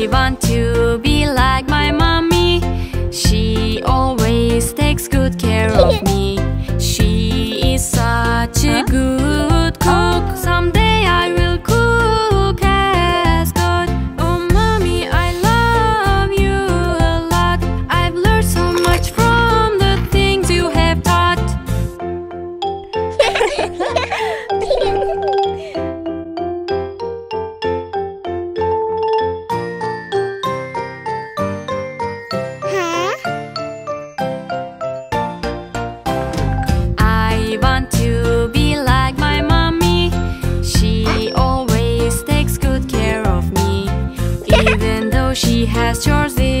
I want to be like my mommy. She always takes good care of me. She is such a good cook. Someday I will cook as good. Oh mommy, I love you a lot. I've learned so much from the things you have taught. She has chores.